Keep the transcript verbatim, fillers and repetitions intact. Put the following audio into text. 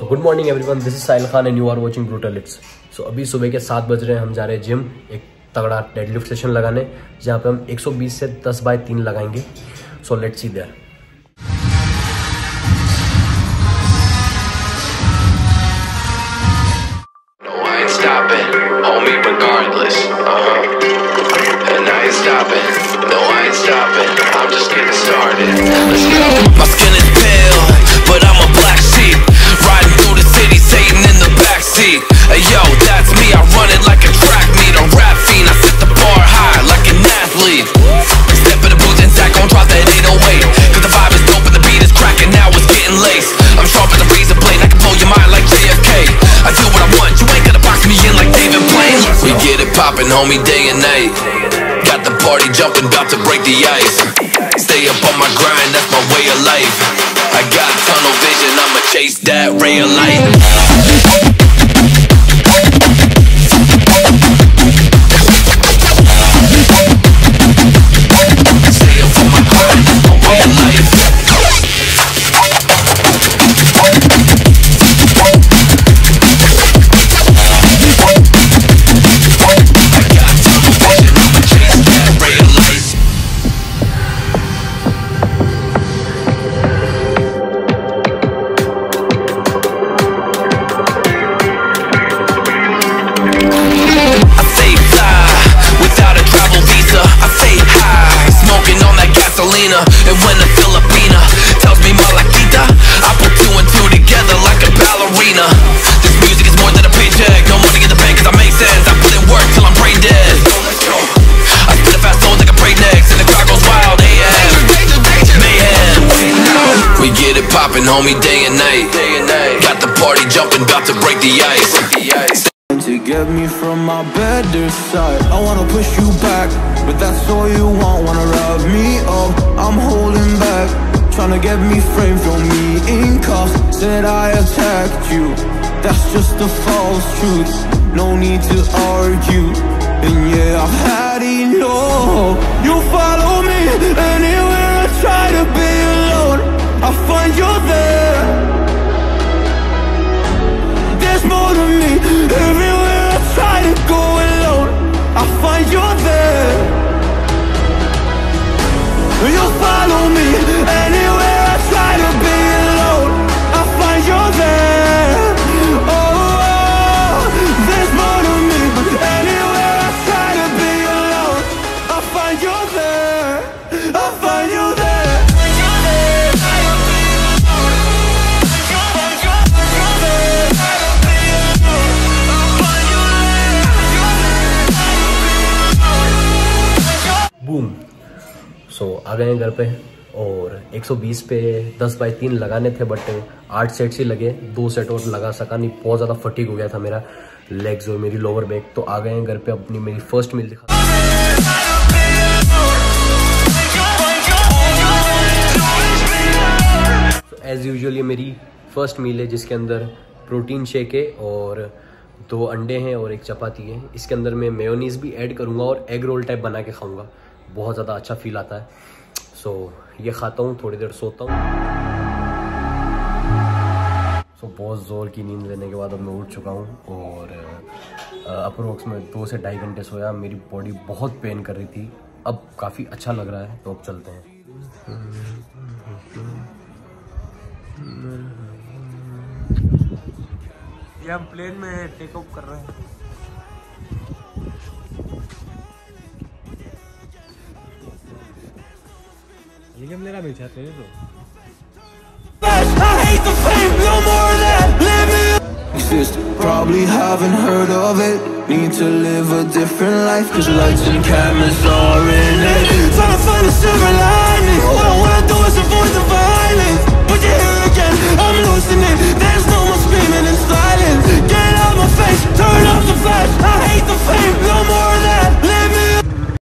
So good morning everyone, this is Sahil Khan and you are watching Brutal Lips. So अभी सुबह के सात बज रहे हैं, हम जा रहे हैं जिम एक तगड़ा डेडलिफ्ट सेशन लगाने जहाँ पे हम एक सौ बीस से दस बाय तीन लगाएंगे। So let's see there. Poppin' homie day and night, got the party jumping, about to break the ice. Stay up on my grind, that's my way of life. I got tunnel vision, I'ma chase that ray of light. And when a Filipina tells me Malakita, I put two and two together like a ballerina. This music is more than a paycheck, no money in the bank cause I make sense. I put in work till I'm brain dead, I spit a fast load like a break next, and the crowd goes wild, mayhem, mayhem. We get it poppin' homie day and night, got the party jumpin', bout to break the ice. To get me from my better side, I wanna push you back, but that's all you want. Wanna rub me up, I'm holding back, trying to get me framed, throw me in cuffs. Said I attacked you, that's just a false truth, no need to argue. And yeah, I've had enough. You follow me anywhere I try to be alone, I find you're there. There's more to me every boom. So so, आ गए हैं घर पे और एक सौ बीस पे दस बाई तीन लगाने थे, बट आठ सेट्स ही लगे, दो सेट और लगा सका नहीं, बहुत ज़्यादा फटीक हो गया था मेरा लेग्स और मेरी लोअर बैक। तो आ गए हैं घर पे, अपनी मेरी फर्स्ट मील दिखा। एज यूजुअल ये मेरी फर्स्ट मील है जिसके अंदर प्रोटीन शेक है और दो अंडे हैं और एक चपाती है। इसके अंदर मैं मेयोनीज़ भी ऐड करूँगा और एग रोल टाइप बना के खाऊँगा, बहुत ज़्यादा अच्छा फील आता है। सो so, ये खाता हूँ, थोड़ी देर सोता हूँ। सो so, बहुत ज़ोर की नींद लेने के बाद अब मैं उठ चुका हूँ और अप्रोक्स में दो से ढाई घंटे सोया। मेरी बॉडी बहुत पेन कर रही थी, अब काफ़ी अच्छा लग रहा है, तो अब चलते हैं। ये हम प्लेन में टेक ऑफ कर रहे हैं। ये मेरा भी चाहते हैं तो